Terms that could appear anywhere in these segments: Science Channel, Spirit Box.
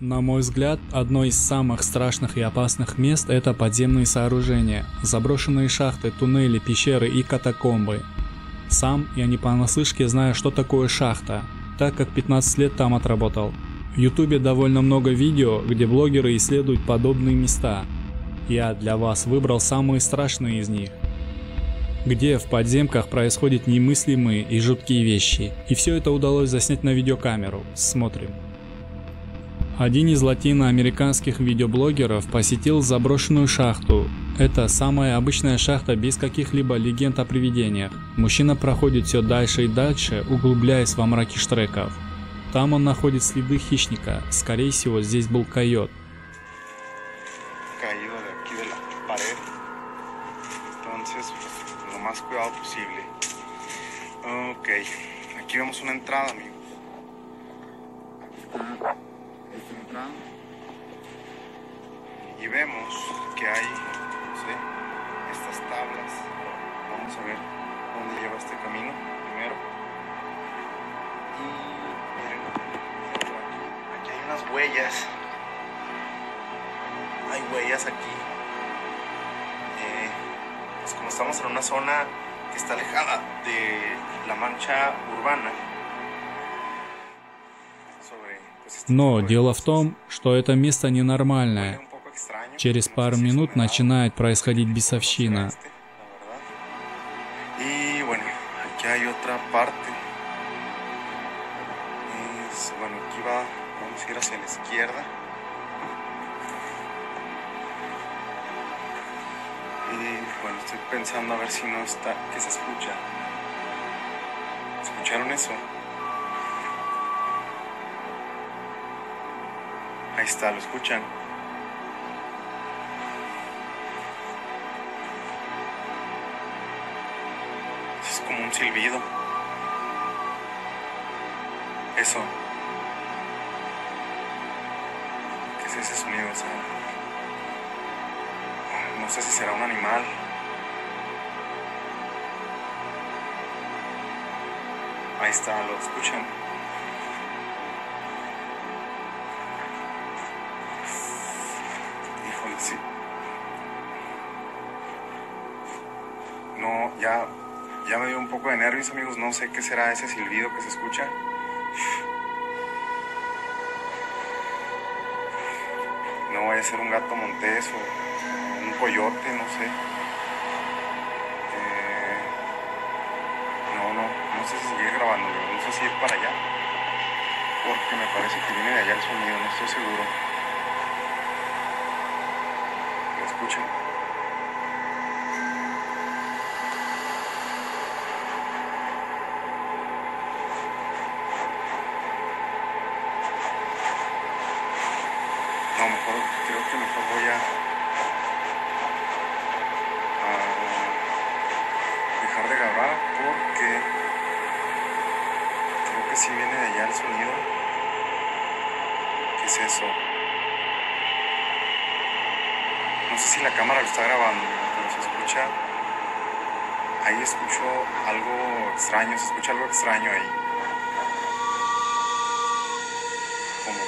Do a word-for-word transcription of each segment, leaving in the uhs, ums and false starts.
На мой взгляд, одно из самых страшных и опасных мест — это подземные сооружения, заброшенные шахты, туннели, пещеры и катакомбы. Сам я не понаслышке знаю, что такое шахта, так как пятнадцать лет там отработал. В ютубе довольно много видео, где блогеры исследуют подобные места. Я для вас выбрал самые страшные из них, где в подземках происходят немыслимые и жуткие вещи. И все это удалось заснять на видеокамеру. Смотрим. Один из латиноамериканских видеоблогеров посетил заброшенную шахту. Это самая обычная шахта без каких-либо легенд о привидениях. Мужчина проходит все дальше и дальше, углубляясь во мраке штреков. Там он находит следы хищника. Скорее всего, здесь был койот. Estamos en una zona que está alejada de la mancha urbana. Но дело в том, что это место ненормальное. Через пару минут начинает происходить бесовщина. Estoy pensando a ver si no está, que se escucha. ¿Escucharon eso? Ahí está, lo escuchan. Es como un silbido. Eso. ¿Qué es ese sonido? O sea, no sé si será un animal. Ahí está, lo escuchan. Híjole, sí. No, ya, ya me dio un poco de nervios, amigos. No sé qué será ese silbido que se escucha. No vaya a ser un gato montés o un coyote, no sé. No sé si sigue grabando, no sé si ir para allá, porque me parece que viene de allá el sonido, no estoy seguro. ¿Lo escuchan? No, mejor, creo que mejor voy a, a dejar de grabar porque... Si viene de allá el sonido. ¿Qué es eso? No sé si la cámara lo está grabando, pero se escucha. Ahí escucho algo extraño, se escucha algo extraño ahí. Como,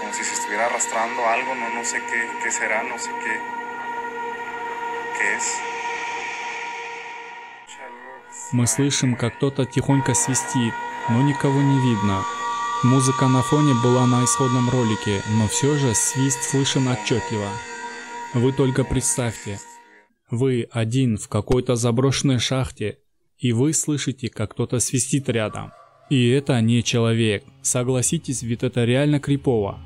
como si se estuviera arrastrando algo, no, no sé qué, qué será, no sé qué, qué es. Мы слышим, как кто-то тихонько свистит, но никого не видно. Музыка на фоне была на исходном ролике, но все же свист слышен отчетливо. Вы только представьте, вы один в какой-то заброшенной шахте, и вы слышите, как кто-то свистит рядом. И это не человек. Согласитесь, ведь это реально крипово.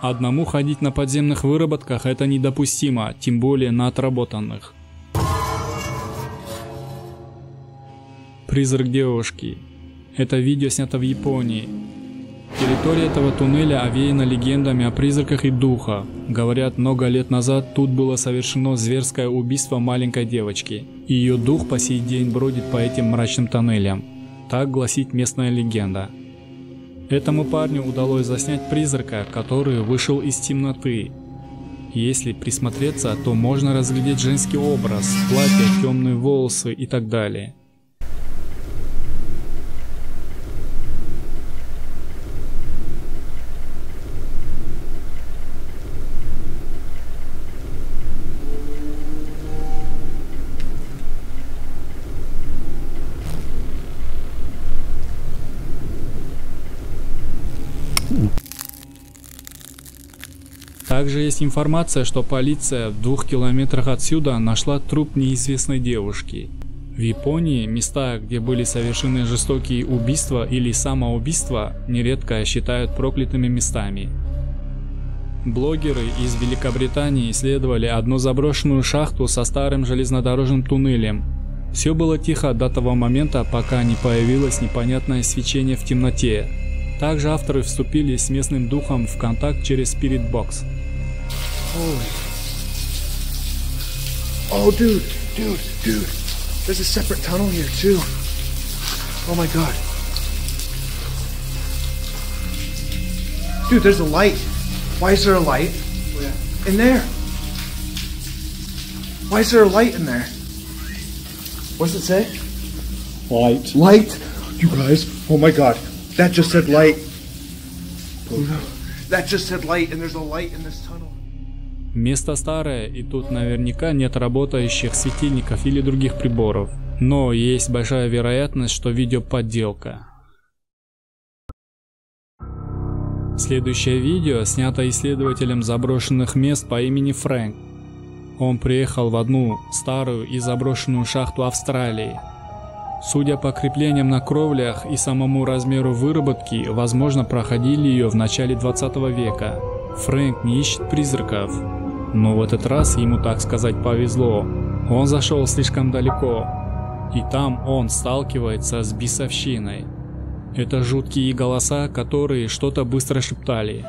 Одному ходить на подземных выработках — это недопустимо, тем более на отработанных. Призрак девушки. Это видео снято в Японии. Территория этого туннеля овеяна легендами о призраках и духах. Говорят, много лет назад тут было совершено зверское убийство маленькой девочки. Ее дух по сей день бродит по этим мрачным тоннелям. Так гласит местная легенда. Этому парню удалось заснять призрака, который вышел из темноты. Если присмотреться, то можно разглядеть женский образ, платье, темные волосы и так далее. М-м. Также есть информация, что полиция в двух километрах отсюда нашла труп неизвестной девушки. В Японии места, где были совершены жестокие убийства или самоубийства, нередко считают проклятыми местами. Блогеры из Великобритании исследовали одну заброшенную шахту со старым железнодорожным туннелем. Все было тихо до того момента, пока не появилось непонятное свечение в темноте. Также авторы вступили с местным духом в контакт через Spirit Box. Oh, dude, dude, dude. There's a separate tunnel here too. Oh my god. Dude, there's a light. Why is there a light? Where? In there. Why is there a light in there? What's it say? Light. Light? You guys, oh my god. That just said light. That just said light and there's a light in this tunnel. Место старое, и тут наверняка нет работающих светильников или других приборов. Но есть большая вероятность, что видео подделка. Следующее видео снято исследователем заброшенных мест по имени Фрэнк. Он приехал в одну старую и заброшенную шахту Австралии. Судя по креплениям на кровлях и самому размеру выработки, возможно, проходили ее в начале двадцатого века. Фрэнк не ищет призраков. Но в этот раз ему, так сказать, повезло. Он зашел слишком далеко. И там он сталкивается с бесовщиной. Это жуткие голоса, которые что-то быстро шептали.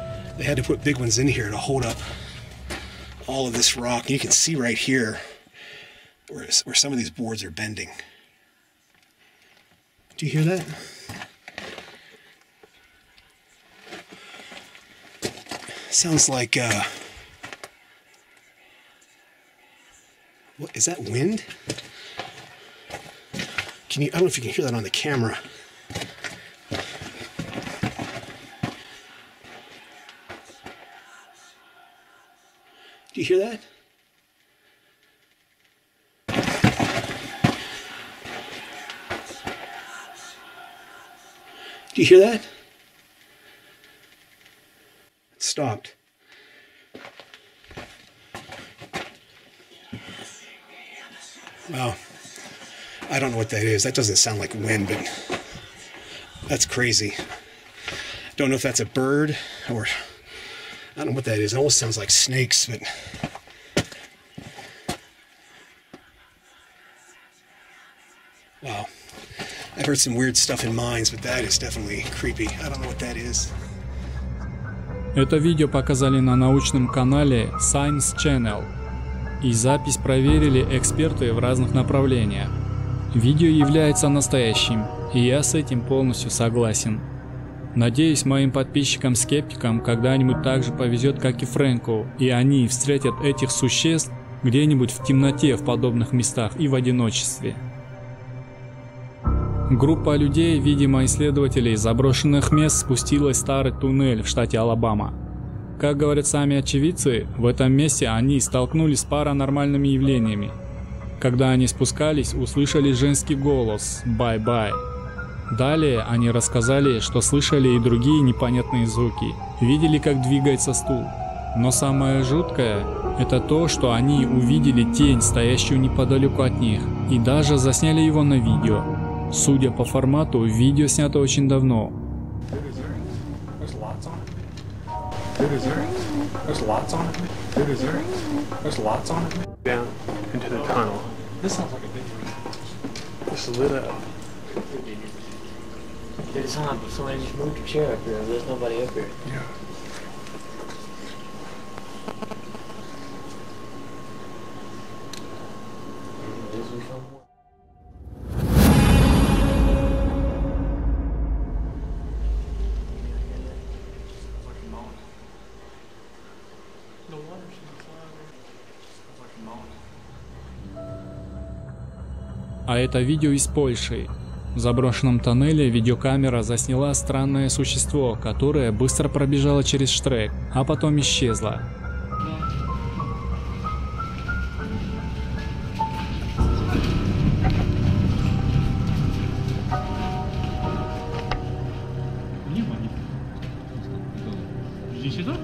Sounds like uh what is that wind? Can you I don't know if you can hear that on the camera. Do you hear that? Do you hear that? Stopped. Wow. I don't know what that is. That doesn't sound like wind, but that's crazy. Don't know if that's a bird or I don't know what that is. It almost sounds like snakes, but wow. I've heard some weird stuff in mines, but that is definitely creepy. I don't know what that is. Это видео показали на научном канале Science Channel, и запись проверили эксперты в разных направлениях. Видео является настоящим, и я с этим полностью согласен. Надеюсь, моим подписчикам-скептикам когда-нибудь так же повезет, как и Фрэнку, и они встретят этих существ где-нибудь в темноте в подобных местах и в одиночестве. Группа людей, видимо исследователей заброшенных мест, спустилась в старый туннель в штате Алабама. Как говорят сами очевидцы, в этом месте они столкнулись с паранормальными явлениями. Когда они спускались, услышали женский голос «бай-бай». Далее они рассказали, что слышали и другие непонятные звуки, видели, как двигается стул. Но самое жуткое – это то, что они увидели тень, стоящую неподалеку от них, и даже засняли его на видео. Судя по формату, видео снято очень давно. А это видео из Польши. В заброшенном тоннеле видеокамера засняла странное существо, которое быстро пробежало через штрек, а потом исчезло. You see that?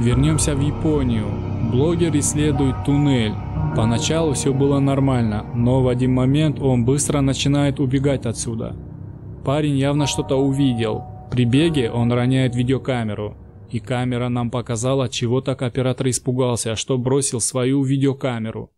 Вернемся в Японию. Блогер исследует туннель. Поначалу все было нормально, но в один момент он быстро начинает убегать отсюда. Парень явно что-то увидел. При беге он роняет видеокамеру. И камера нам показала, чего так оператор испугался, что бросил свою видеокамеру.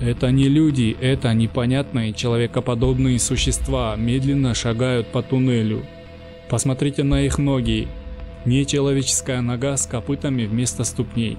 Это не люди, это непонятные человекоподобные существа медленно шагают по туннелю. Посмотрите на их ноги. Нечеловеческая нога с копытами вместо ступней.